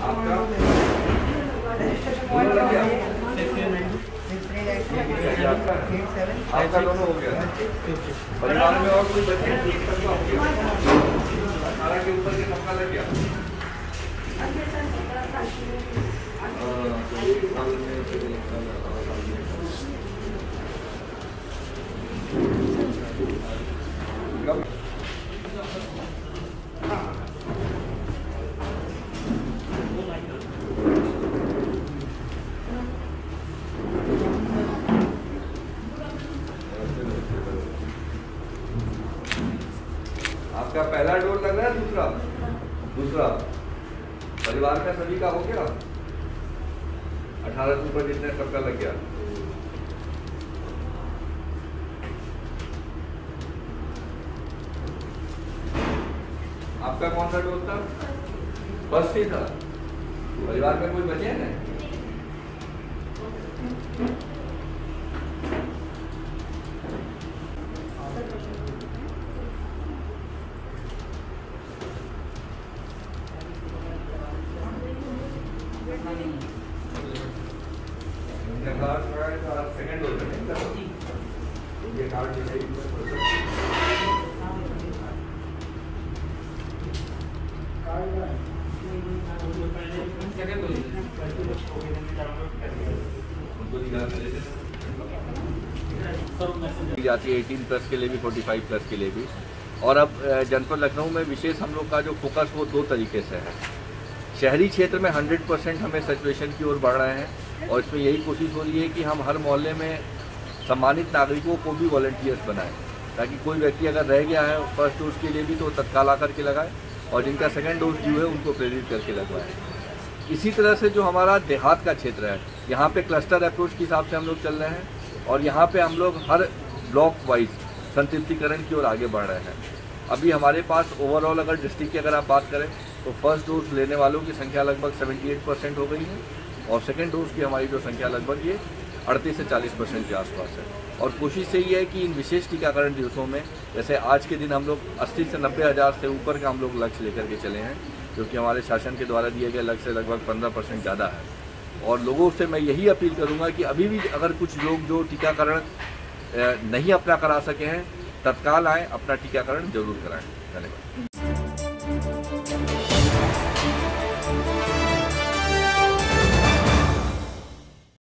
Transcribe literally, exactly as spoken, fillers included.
आपका दोनों हो गया परिवार में और कोई बच्चे के ऊपर के सबका लग गया आपका पहला डोज लग रहा है दूसरा दूसरा परिवार का सभी का हो गया अठारह से ऊपर जितने सबका लग गया। आपका कौन सा डोज था? बस ही था। परिवार में कोई बचे हैं? सेकेंड डोज ये कार्ड सेकेंड डोज जाती है अठारह प्लस के लिए भी पैंतालीस प्लस के लिए भी। और अब जनपद लखनऊ में विशेष हम लोग का जो फोकस वो दो तरीके से है। शहरी क्षेत्र में सौ परसेंट हमें सैचुरेशन की ओर बढ़ रहे हैं और इसमें यही कोशिश हो रही है कि हम हर मोहल्ले में सम्मानित नागरिकों को भी वॉलंटियर्स बनाएं ताकि कोई व्यक्ति अगर रह गया है फर्स्ट डोज के लिए भी तो तत्काल आकर के लगाए और जिनका सेकेंड डोज ड्यू है उनको प्रेरित करके लगवाएं। इसी तरह से जो हमारा देहात का क्षेत्र है यहाँ पर क्लस्टर अप्रोच के हिसाब से हम लोग चल रहे हैं और यहाँ पर हम लोग हर ब्लॉक वाइज संतृप्तिकरण की ओर आगे बढ़ रहे हैं। अभी हमारे पास ओवरऑल अगर डिस्ट्रिक्ट की अगर आप बात करें तो फर्स्ट डोज लेने वालों की संख्या लगभग अठहत्तर परसेंट हो गई है और सेकेंड डोज की हमारी जो संख्या लगभग ये अड़तीस से चालीस परसेंट के आसपास है। और कोशिश यही है कि इन विशेष टीकाकरण दिवसों में जैसे आज के दिन हम लोग अस्सी से नब्बे हज़ार से ऊपर का हम लोग लक्ष्य लेकर के चले हैं क्योंकि हमारे शासन के द्वारा दिए गए लक्ष्य से लगभग पंद्रह परसेंट ज़्यादा है। और लोगों से मैं यही अपील करूँगा कि अभी भी अगर कुछ लोग जो टीकाकरण नहीं अपना करा सके हैं तत्काल आएँ, अपना टीकाकरण जरूर कराएं। धन्यवाद।